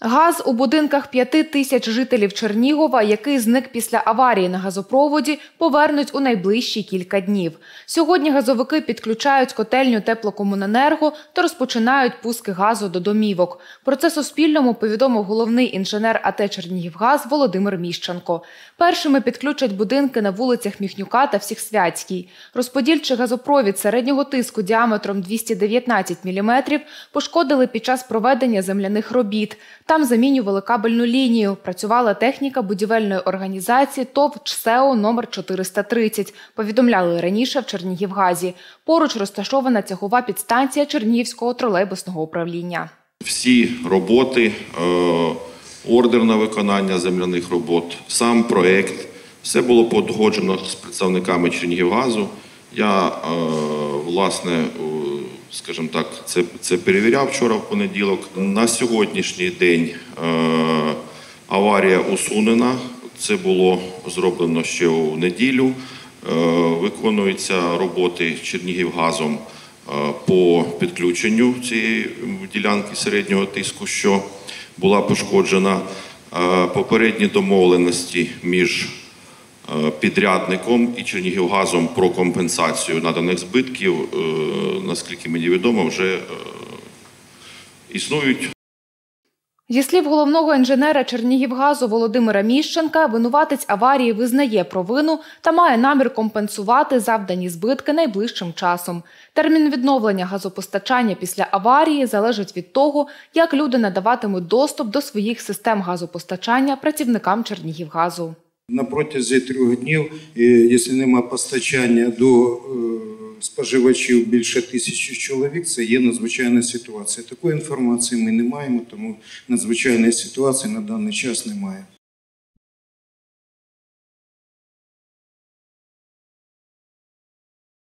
Газ у будинках 5 тисяч жителів Чернігова, який зник після аварії на газопроводі, повернуть у найближчі кілька днів. Сьогодні газовики підключають котельню Теплокомуненерго та розпочинають пуски газу до домівок. Про це Суспільному повідомив головний інженер АТ «Чернігівгаз» Володимир Міщенко. Першими підключать будинки на вулицях Міхнюка та Всіхсвятській. Розподільчий газопровід середнього тиску діаметром 219 мм пошкодили під час проведення земляних робіт. Там замінювали кабельну лінію. Працювала техніка будівельної організації ТОВЧСЕО номер 430, повідомляли раніше в Чернігівгазі. Поруч розташована цехова підстанція Чернігівського тролейбусного управління. Всі роботи, ордер на виконання земляних робот, сам проект, все було погоджено з представниками Чернігівгазу. Я, власне, скажімо так, це перевіряв вчора в понеділок. На сьогоднішній день аварія усунена. Це було зроблено ще у неділю. Виконуються роботи Чернігівгазом по підключенню цієї ділянки середнього тиску, що була пошкоджена. Попередні домовленості між підрядником і Чернігівгазом про компенсацію наданих збитків, наскільки мені відомо, вже існують. Зі слів головного інженера Чернігівгазу Володимира Міщенка, винуватець аварії визнає провину та має намір компенсувати завдані збитки найближчим часом. Термін відновлення газопостачання після аварії залежить від того, як люди надаватимуть доступ до своїх систем газопостачання працівникам Чернігівгазу. На протязі 3 днів, якщо немає постачання до споживачів більше 1000 чоловік, це є надзвичайна ситуація. Такої інформації ми не маємо, тому надзвичайної ситуації на даний час немає.